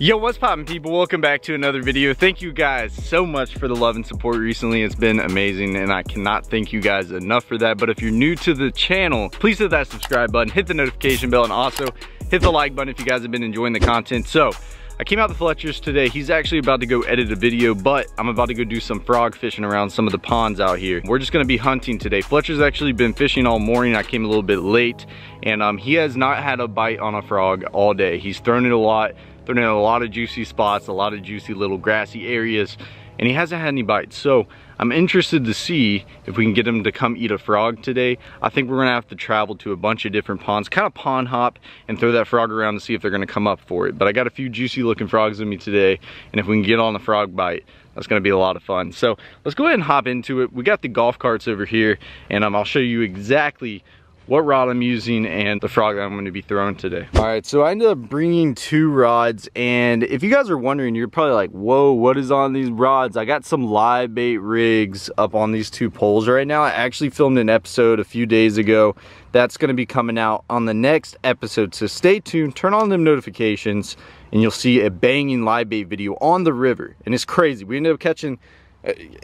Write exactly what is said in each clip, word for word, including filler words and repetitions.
Yo, what's poppin' people? Welcome back to another video. Thank you guys so much for the love and support recently. It's been amazing and I cannot thank you guys enough for that. But if you're new to the channel, please hit that subscribe button, hit the notification bell, and also hit the like button if you guys have been enjoying the content. So I came out to Fletcher's today. He's actually about to go edit a video, but I'm about to go do some frog fishing around some of the ponds out here. We're just gonna be hunting today. Fletcher's actually been fishing all morning. I came a little bit late and um, he has not had a bite on a frog all day. He's thrown it a lot. They're in a lot of juicy spots, a lot of juicy little grassy areas, and he hasn't had any bites. So I'm interested to see if we can get him to come eat a frog today. I think we're gonna have to travel to a bunch of different ponds, kind of pond hop and throw that frog around to see if they're gonna come up for it. But I got a few juicy looking frogs with me today, and if we can get on the frog bite, that's gonna be a lot of fun. So let's go ahead and hop into it. We got the golf carts over here, and um, I'll show you exactly what rod I'm using and the frog that I'm going to be throwing today. All right, so I ended up bringing two rods, and if you guys are wondering, you're probably like, whoa, what is on these rods? I got some live bait rigs up on these two poles right now. I actually filmed an episode a few days ago that's going to be coming out on the next episode, so stay tuned, turn on them notifications, and you'll see a banging live bait video on the river. And it's crazy, we ended up catching,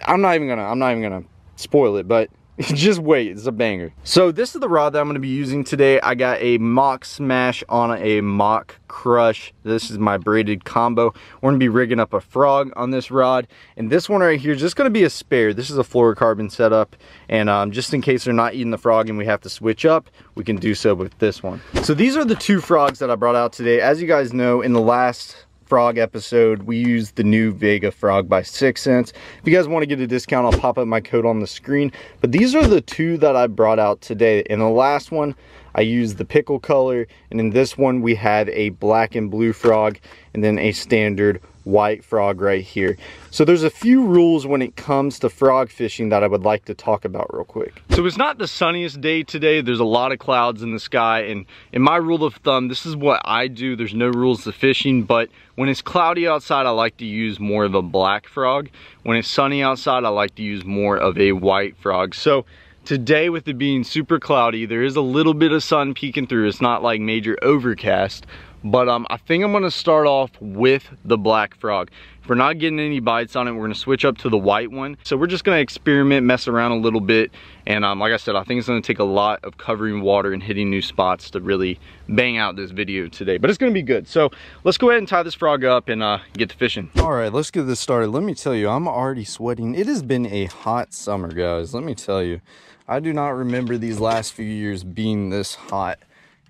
I'm not even gonna I'm not even gonna spoil it, but just wait, it's a banger. So this is the rod that I'm going to be using today. I got a Mock Smash on a Mock Crush. This is my braided combo. We're going to be rigging up a frog on this rod. And this one right here is just going to be a spare. This is a fluorocarbon setup. And um, just in case they're not eating the frog and we have to switch up, we can do so with this one. So these are the two frogs that I brought out today. As you guys know, in the last frog episode, we used the new Vega Frog by Sixth Sense. If you guys want to get a discount, I'll pop up my code on the screen. But these are the two that I brought out today. In the last one, I used the pickle color, and in this one, we had a black and blue frog, and then a standard white frog right here. So there's a few rules when it comes to frog fishing that I would like to talk about real quick. So it's not the sunniest day today. There's a lot of clouds in the sky, and in my rule of thumb, this is what I do. There's no rules to fishing, but when it's cloudy outside, I like to use more of a black frog. When it's sunny outside, I like to use more of a white frog. So today, with it being super cloudy, there is a little bit of sun peeking through. It's not like major overcast, but um, I think I'm gonna start off with the black frog. If we're not getting any bites on it, we're gonna switch up to the white one. So we're just gonna experiment, mess around a little bit, and um, like I said, I think it's gonna take a lot of covering water and hitting new spots to really bang out this video today, but it's gonna be good. So let's go ahead and tie this frog up and uh, get to fishing. All right, let's get this started. Let me tell you, I'm already sweating. It has been a hot summer, guys. Let me tell you, I do not remember these last few years being this hot.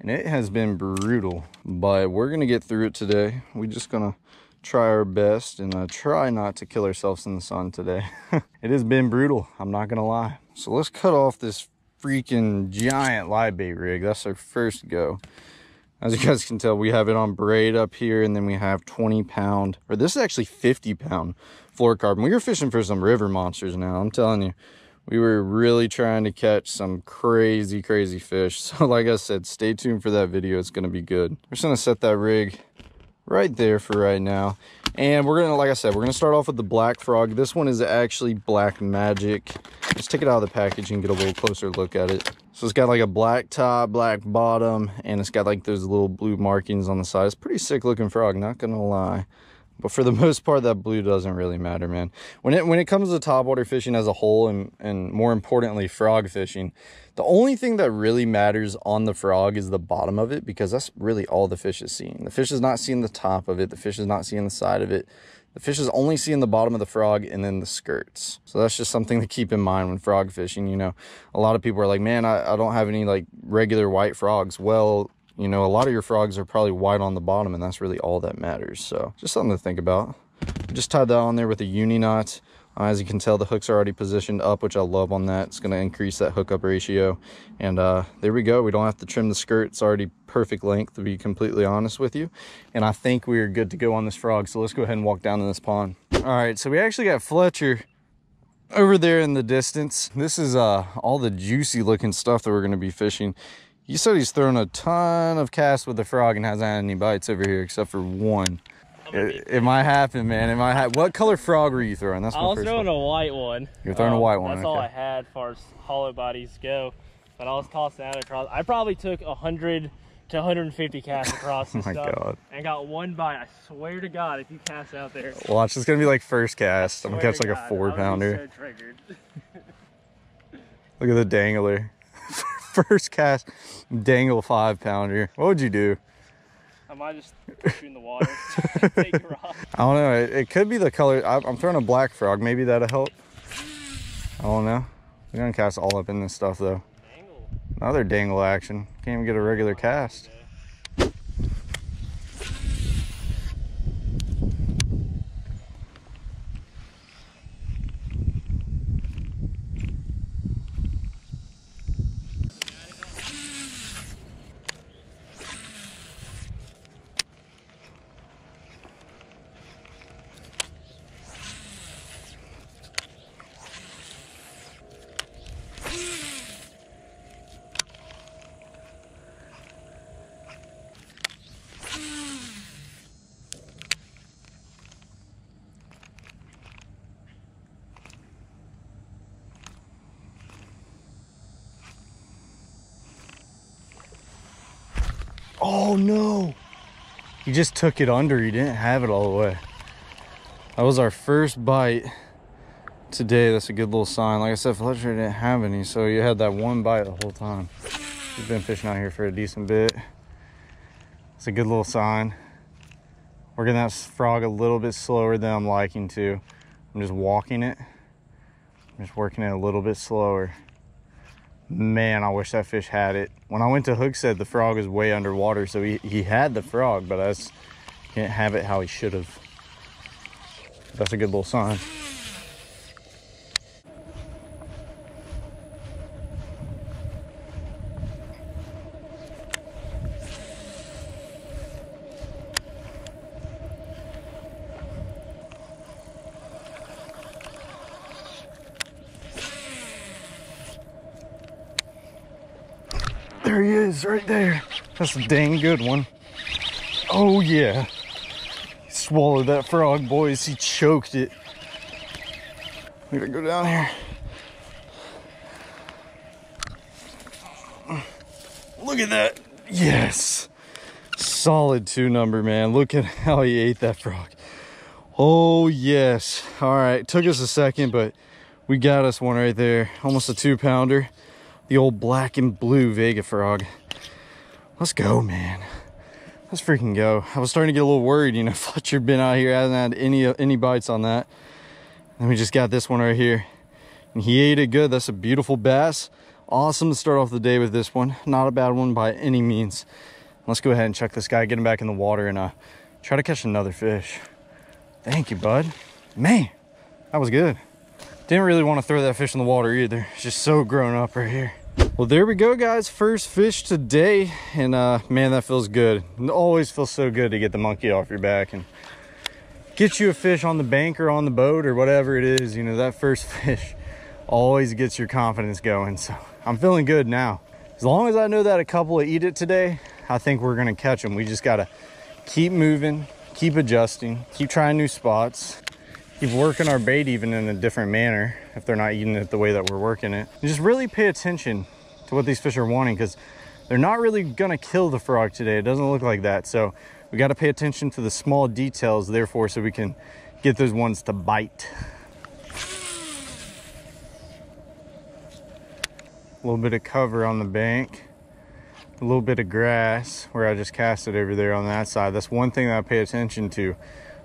And it has been brutal, but we're gonna get through it today. We're just gonna try our best and uh, try not to kill ourselves in the sun today. It has been brutal, I'm not gonna lie. So let's cut off this freaking giant live bait rig. That's our first go. As you guys can tell, we have it on braid up here, and then we have twenty pound, or this is actually fifty pound fluorocarbon. We were fishing for some river monsters now, I'm telling you. We were really trying to catch some crazy, crazy fish. So like I said, stay tuned for that video. It's going to be good. We're just going to set that rig right there for right now. And we're going to, like I said, we're going to start off with the black frog. This one is actually black magic. Let's take it out of the package and get a little closer look at it. So it's got like a black top, black bottom, and it's got like those little blue markings on the side. It's a pretty sick looking frog, not going to lie. But for the most part, that blue doesn't really matter, man. When it when it comes to topwater fishing as a whole, and, and more importantly, frog fishing, the only thing that really matters on the frog is the bottom of it, because that's really all the fish is seeing. The fish is not seeing the top of it. The fish is not seeing the side of it. The fish is only seeing the bottom of the frog and then the skirts. So that's just something to keep in mind when frog fishing. You know, a lot of people are like, man, I, I don't have any like regular white frogs. Well, you know, a lot of your frogs are probably white on the bottom, and that's really all that matters. So just something to think about. Just tied that on there with a uni knot. Uh, as you can tell, the hooks are already positioned up, which I love on that. It's going to increase that hookup ratio. And uh, there we go. We don't have to trim the skirt. It's already perfect length, to be completely honest with you. And I think we are good to go on this frog. So let's go ahead and walk down to this pond. All right, so we actually got Fletcher over there in the distance. This is uh, all the juicy looking stuff that we're going to be fishing. You said he's thrown a ton of casts with the frog and hasn't had any bites over here except for one. It, it might happen, man. It might happen. What color frog were you throwing? That's my I was throwing one. A white one. You're throwing um, a white one. That's okay. All I had as far as hollow bodies go. But I was tossing out across. I probably took a hundred to one hundred fifty casts across and oh stuff. God. And got one bite. I swear to God, if you cast out there. Watch, it's going to be like first cast. I'm going to catch like God, a four pounder. So triggered. Look at the dangler. First cast, dangle five pounder. What would you do? I might just push you in the water. Take a rock. I don't know. It, it could be the color. I, I'm throwing a black frog. Maybe that'll help. I don't know. We're going to cast all up in this stuff, though. Dangle. Another dangle action. Can't even get a regular cast. Okay. Oh no! He just took it under. He didn't have it all the way. That was our first bite today. That's a good little sign. Like I said, Fletcher didn't have any, so you had that one bite the whole time. We've been fishing out here for a decent bit. It's a good little sign. We're getting that frog a little bit slower than I'm liking to. I'm just walking it. I'm just working it a little bit slower. Man, I wish that fish had it. When I went to hook set, the frog was way underwater, so he, he had the frog, but I just didn't have it how he should have. That's a good little sign. There he is, right there. That's a dang good one. Oh yeah. He swallowed that frog, boys. He choked it. We gotta go down here. Look at that. Yes. Solid two number, man. Look at how he ate that frog. Oh yes. All right, took us a second, but we got us one right there. Almost a two pounder. The old black and blue Vega frog. Let's go, man. Let's freaking go. I was starting to get a little worried, you know, Fletcher been out here, hasn't had any any bites on that. And we just got this one right here. And he ate it good. That's a beautiful bass. Awesome to start off the day with this one. Not a bad one by any means. Let's go ahead and check this guy, get him back in the water, and uh, try to catch another fish. Thank you, bud. Man, that was good. Didn't really want to throw that fish in the water either. It's just so grown up right here. Well, there we go, guys. First fish today, and uh man, that feels good. It always feels so good to get the monkey off your back and get you a fish on the bank or on the boat or whatever it is. You know, that first fish always gets your confidence going, so I'm feeling good now. As long as I know that a couple will eat it today, I think we're gonna catch them. We just gotta keep moving, keep adjusting, keep trying new spots, keep working our bait even in a different manner if they're not eating it the way that we're working it. And just really pay attention to what these fish are wanting, because they're not really gonna kill the frog today. It doesn't look like that. So we gotta pay attention to the small details, therefore, so we can get those ones to bite. A little bit of cover on the bank, a little bit of grass where I just cast it over there on that side. That's one thing that I pay attention to.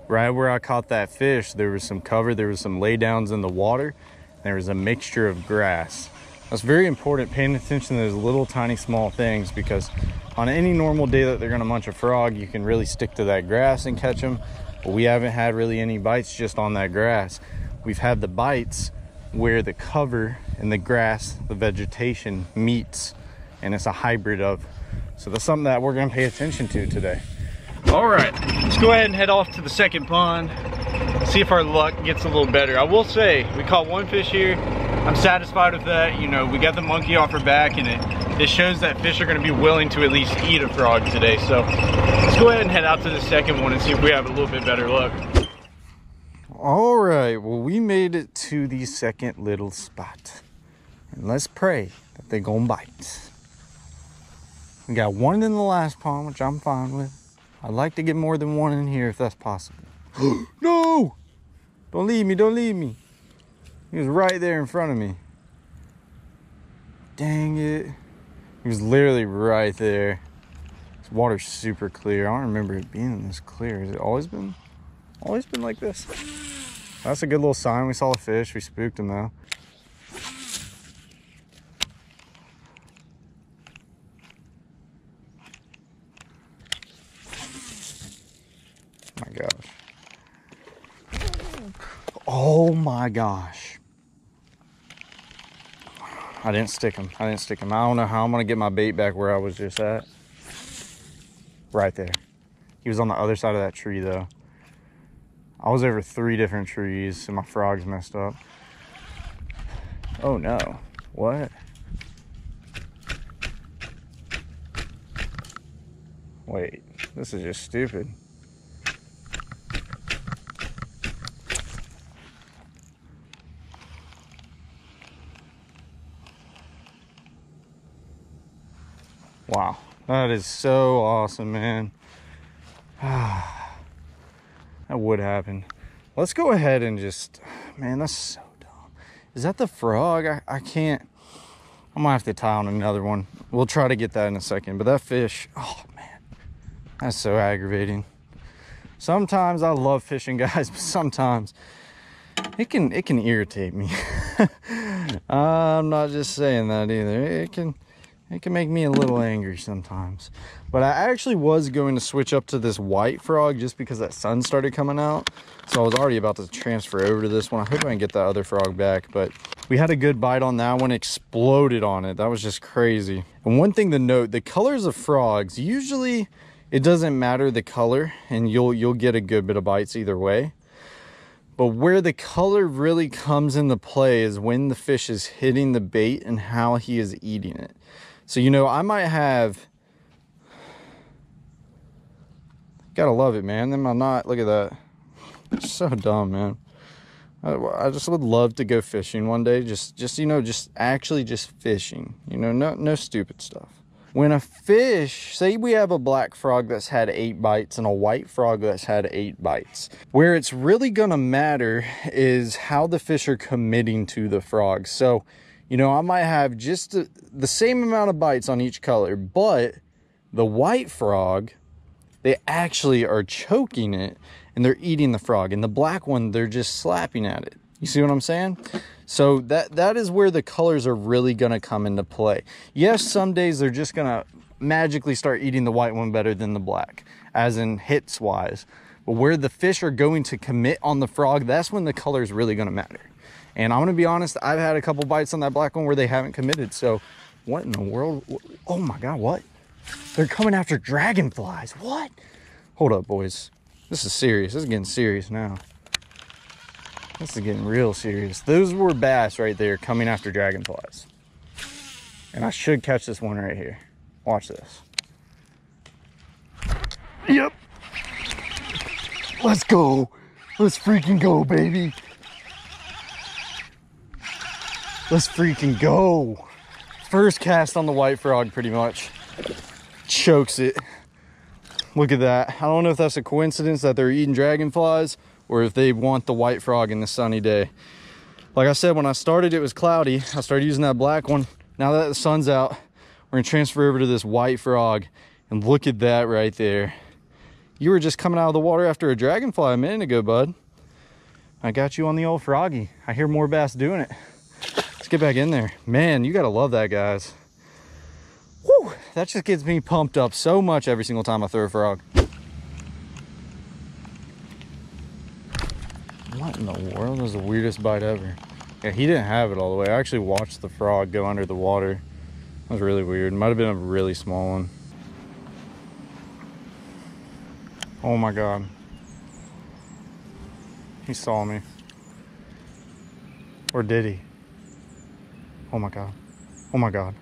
Right where I caught that fish, there was some cover, there was some laydowns in the water, and there was a mixture of grass. That's very important, paying attention to those little tiny small things, because on any normal day that they're gonna munch a frog, you can really stick to that grass and catch them, but we haven't had really any bites just on that grass. We've had the bites where the cover and the grass, the vegetation meets, and it's a hybrid of. So that's something that we're gonna pay attention to today. All right, let's go ahead and head off to the second pond, see if our luck gets a little better. I will say, we caught one fish here. I'm satisfied with that. You know, we got the monkey off her back, and it, it shows that fish are gonna be willing to at least eat a frog today. So let's go ahead and head out to the second one and see if we have a little bit better luck. All right, well, we made it to the second little spot. And let's pray that they're gonna bite. We got one in the last pond, which I'm fine with. I'd like to get more than one in here if that's possible. No! Don't leave me, don't leave me. He was right there in front of me. Dang it. He was literally right there. This water's super clear. I don't remember it being this clear. Has it always been, always been like this? That's a good little sign. We saw a fish. We spooked him though. Oh my gosh. I didn't stick him. I didn't stick him. I don't know how I'm going to get my bait back where I was just at. Right there. He was on the other side of that tree, though. I was over three different trees, and my frog's messed up. Oh, no. What? Wait. This is just stupid. Wow, that is so awesome, man. Ah, that would happen. Let's go ahead and just, man, that's so dumb. Is that the frog? I, I can't, I'm gonna have to tie on another one. We'll try to get that in a second, but that fish, oh man, that's so aggravating. Sometimes I love fishing, guys, but sometimes it can, it can irritate me. I'm not just saying that either. It can, It can make me a little angry sometimes. But I actually was going to switch up to this white frog just because that sun started coming out. So I was already about to transfer over to this one. I hope I can get that other frog back. But we had a good bite on that one. Exploded on it. That was just crazy. And one thing to note, the colors of frogs, usually it doesn't matter the color. And you'll, you'll get a good bit of bites either way. But where the color really comes into play is when the fish is hitting the bait and how he is eating it. So, you know, I might have, gotta love it, man. Am I not? Look at that. It's so dumb, man. I, I just would love to go fishing one day. Just, just you know, just actually just fishing. You know, no, no stupid stuff. When a fish, say we have a black frog that's had eight bites and a white frog that's had eight bites. Where it's really gonna matter is how the fish are committing to the frog. So, you know, I might have just the, the same amount of bites on each color, but the white frog, they actually are choking it and they're eating the frog. And the black one, they're just slapping at it. You see what I'm saying? So that that is where the colors are really going to come into play. Yes, some days they're just going to magically start eating the white one better than the black, as in hits wise. But where the fish are going to commit on the frog, that's when the color is really going to matter. And I'm going to be honest, I've had a couple bites on that black one where they haven't committed. So what in the world? Oh my God, what? They're coming after dragonflies. What? Hold up, boys. This is serious. This is getting serious now. This is getting real serious. Those were bass right there coming after dragonflies. And I should catch this one right here. Watch this. Yep. Let's go. Let's freaking go, baby. Let's freaking go. First cast on the white frog, pretty much. Chokes it. Look at that. I don't know if that's a coincidence that they're eating dragonflies or if they want the white frog in the sunny day. Like I said, when I started, it was cloudy. I started using that black one. Now that the sun's out, we're gonna transfer over to this white frog. And look at that right there. You were just coming out of the water after a dragonfly a minute ago, bud. I got you on the old froggy. I hear more bass doing it. Let's get back in there. Man, you gotta love that, guys. Woo, that just gets me pumped up so much every single time I throw a frog. What in the world? That was the weirdest bite ever. Yeah, he didn't have it all the way. I actually watched the frog go under the water. That was really weird. Might have been a really small one. Oh my God. He saw me. Or did he? Oh my God. Oh my God.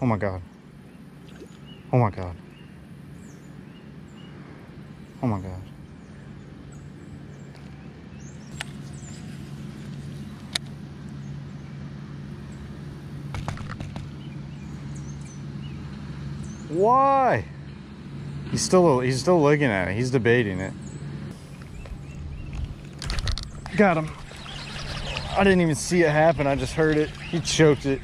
Oh my God. Oh my God. Oh my God. Why? He's still he's still looking at it. He's debating it. Got him. I didn't even see it happen. I just heard it. He choked it.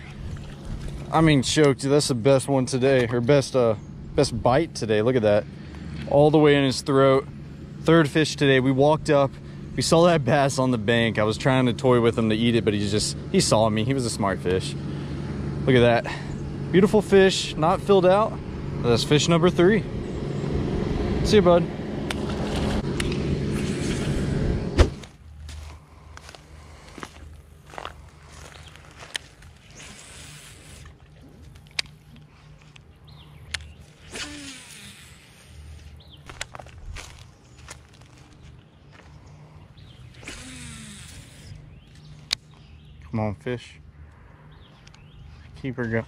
I mean, choked it. That's the best one today. Her best uh best bite today. Look at that. All the way in his throat. Third fish today. We walked up. We saw that bass on the bank. I was trying to toy with him to eat it, but he just, he saw me. He was a smart fish. Look at that. Beautiful fish, not filled out. That's fish number three. See you, bud. Come on, fish. Keep her going.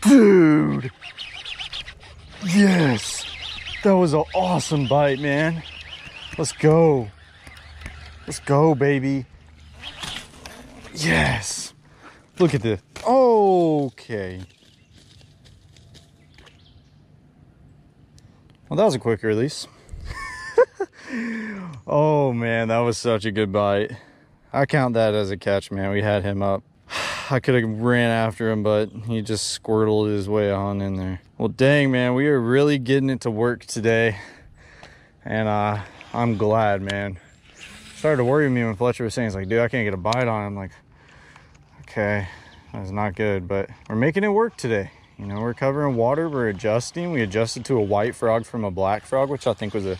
Dude! Yes! That was an awesome bite, man. Let's go. Let's go, baby. Yes! Look at this. Okay. Well, that was a quick release. Oh, man, that was such a good bite. I count that as a catch, man. We had him up. I could have ran after him, but he just squirtled his way on in there. Well, dang, man, we are really getting it to work today. And uh, I'm glad, man. Started to worry me when Fletcher was saying, he's like, dude, I can't get a bite on him. I'm like, okay, that's not good. But we're making it work today. You know, we're covering water. We're adjusting. We adjusted to a white frog from a black frog, which I think was a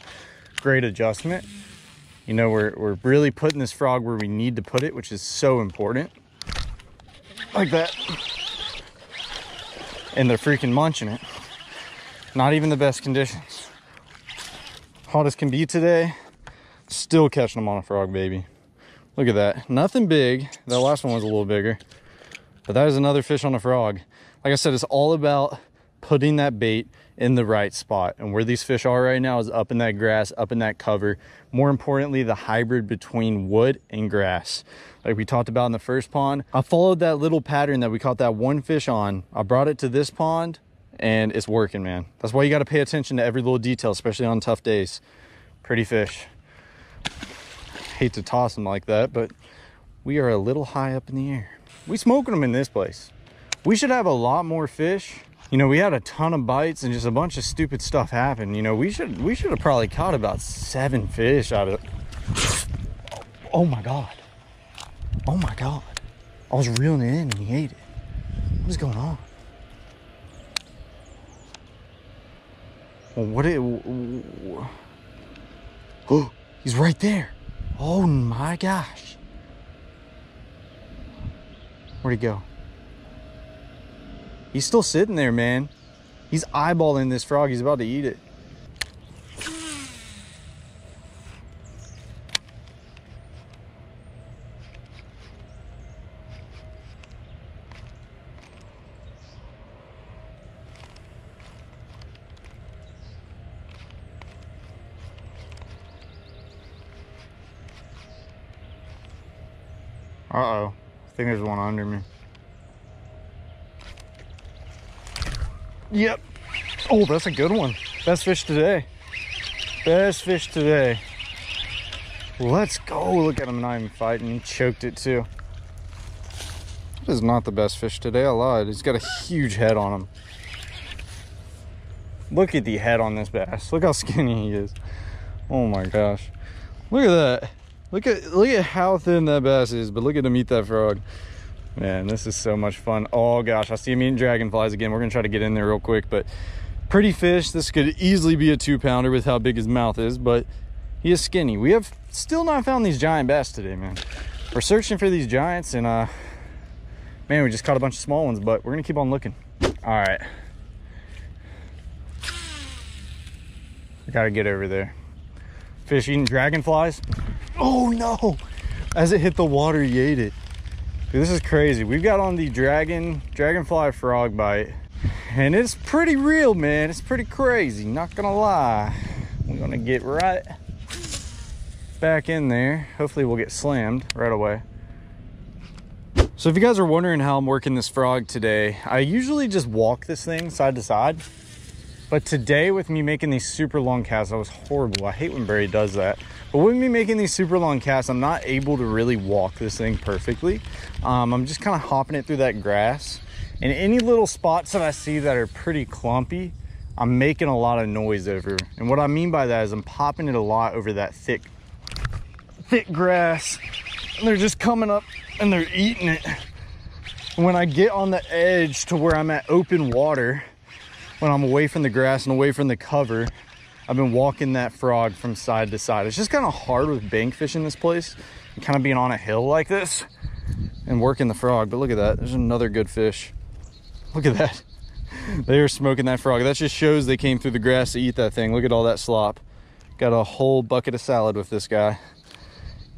great adjustment. You know, we're, we're really putting this frog where we need to put it, which is so important. Like that, and they're freaking munching it. Not even the best conditions. Hot as can be today, still catching them on a frog, baby. Look at that. Nothing big. That last one was a little bigger, but that is another fish on a frog. Like I said, it's all about putting that bait in the right spot, and where these fish are right now is up in that grass, up in that cover. More importantly, the hybrid between wood and grass. Like we talked about in the first pond, I followed that little pattern that we caught that one fish on. I brought it to this pond and it's working, man. That's why you got to pay attention to every little detail, especially on tough days. Pretty fish. Hate to toss them like that, but we are a little high up in the air. We smoking them in this place. We should have a lot more fish. You know, we had a ton of bites and just a bunch of stupid stuff happened. You know, we should we should have probably caught about seven fish out of it. Oh my God. Oh my God. I was reeling it in and he ate it. What is going on? Well, what it. Oh, he's right there. Oh my gosh. Where'd he go? He's still sitting there, man. He's eyeballing this frog. He's about to eat it. Uh-oh, I think there's one under me. Yep. Oh, that's a good one. Best fish today. Best fish today. Let's go. Look at him not even fighting. He choked it too. That is not the best fish today. I lied. He's got a huge head on him. Look at the head on this bass. Look how skinny he is. Oh my gosh. Look at that. Look at look at how thin that bass is, but look at him eat that frog. Man, this is so much fun. Oh gosh, I see him eating dragonflies again. We're gonna try to get in there real quick, but pretty fish. This could easily be a two pounder with how big his mouth is, but he is skinny. We have still not found these giant bass today, man. We're searching for these giants and uh, man, we just caught a bunch of small ones, but we're gonna keep on looking. All right. I gotta get over there. Fish eating dragonflies. Oh no, as it hit the water, he ate it. Dude, this is crazy. We've got on the dragon dragonfly frog bite and it's pretty real, man. It's pretty crazy, not gonna lie. We're gonna get right back in there. Hopefully we'll get slammed right away. So if you guys are wondering how I'm working this frog today, I usually just walk this thing side to side. But today with me making these super long casts, that was horrible. I hate when Barry does that. But with me making these super long casts, I'm not able to really walk this thing perfectly. Um, I'm just kind of hopping it through that grass. And any little spots that I see that are pretty clumpy, I'm making a lot of noise over. And what I mean by that is I'm popping it a lot over that thick, thick grass. And they're just coming up and they're eating it. When I get on the edge to where I'm at open water, when I'm away from the grass and away from the cover, I've been walking that frog from side to side. It's just kind of hard with bank fishing this place and kind of being on a hill like this and working the frog. But look at that, there's another good fish. Look at that, they are smoking that frog. That just shows they came through the grass to eat that thing. Look at all that slop. Got a whole bucket of salad with this guy.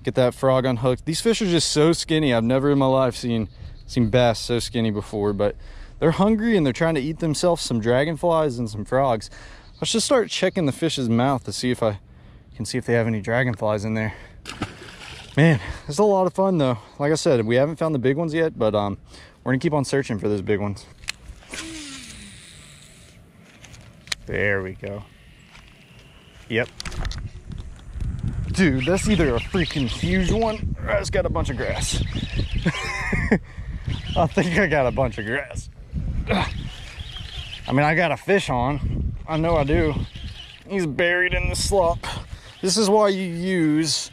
Get that frog unhooked. These fish are just so skinny. I've never in my life seen seen bass so skinny before, but they're hungry and they're trying to eat themselves some dragonflies and some frogs. I should start checking the fish's mouth to see if I can see if they have any dragonflies in there. Man, it's a lot of fun though. Like I said, we haven't found the big ones yet, but um, we're gonna keep on searching for those big ones. There we go. Yep. Dude, that's either a freaking huge one or I just got a bunch of grass. I think I got a bunch of grass. I mean, I got a fish on. I know I do. He's buried in the slop. This is why you use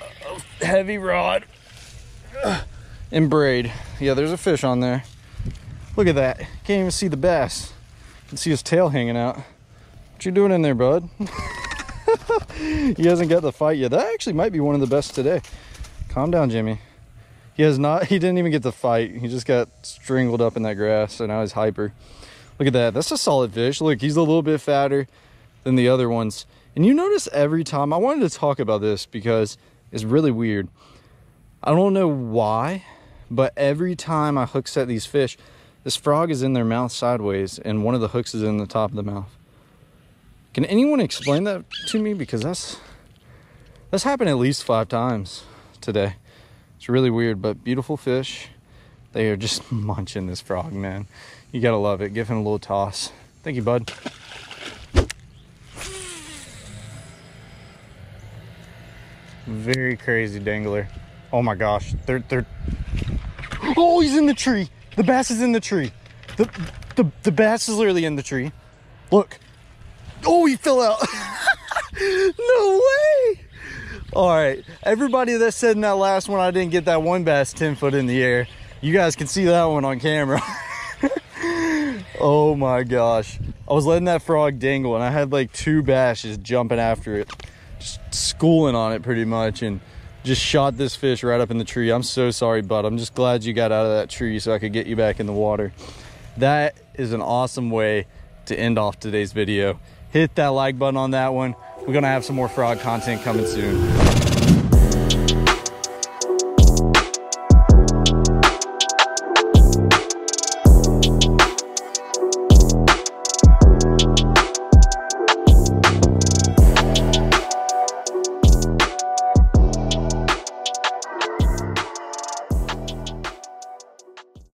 a heavy rod and braid. Yeah, there's a fish on there. Look at that. Can't even see the bass. You can see his tail hanging out. What you doing in there, bud? He hasn't got the fight yet. That actually might be one of the best today. Calm down, Jimmy. He has not, he didn't even get the fight. He just got strangled up in that grass, so now he's hyper. Look at that. That's a solid fish. Look, he's a little bit fatter than the other ones. And you notice every time, I wanted to talk about this because it's really weird. I don't know why, but every time I hook set these fish, this frog is in their mouth sideways, and one of the hooks is in the top of the mouth. Can anyone explain that to me? Because that's that's happened at least five times today. It's really weird, but beautiful fish. They are just munching this frog, man. You gotta love it. Give him a little toss. Thank you, bud. Very crazy dangler. Oh my gosh. They're, they're... Oh, he's in the tree. The bass is in the tree. The, the, the bass is literally in the tree. Look. Oh, he fell out. No way. All right, everybody that said in that last one I didn't get that one bass ten foot in the air, you guys can see that one on camera. Oh my gosh, I was letting that frog dangle and I had like two bass just jumping after it, just schooling on it pretty much, and just shot this fish right up in the tree. I'm so sorry, bud. I'm just glad you got out of that tree so I could get you back in the water. That is an awesome way to end off today's video. Hit that like button on that one. We're gonna have some more frog content coming soon.